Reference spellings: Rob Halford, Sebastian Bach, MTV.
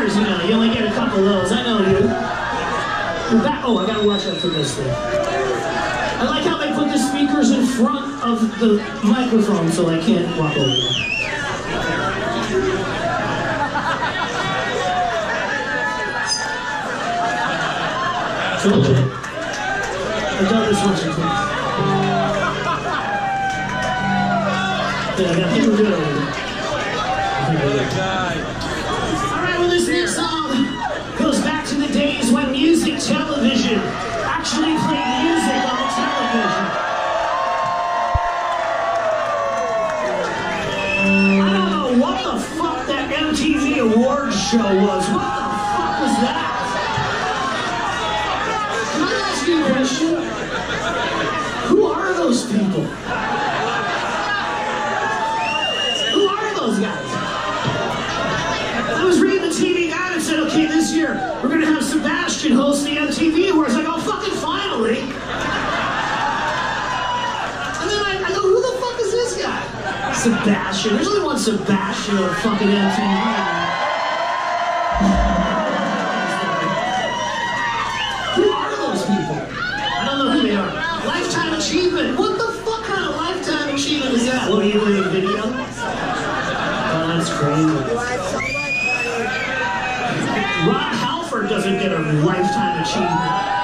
years, you know, you only get a couple of those. I know you. Oh, I gotta watch out for this thing. I like how they put the speakers in front of the microphone so I can't walk over them. I got this one. Yeah, I got people good over there. Alright, well, this next song goes back to the days when music television actually played music on the television. I don't know what the fuck that MTV Awards show was. What the fuck was that? Who are those people? Who are those guys? I was reading the TV Guide and said, okay, this year we're gonna have Sebastian host the MTV Awards. I go, fucking finally! And then I go, who the fuck is this guy? Sebastian. There's only one Sebastian on fucking MTV. Lifetime achievement. What the fuck kind of lifetime achievement is that? What are you doing, video? Oh, that's crazy. Rob Halford doesn't get a lifetime achievement.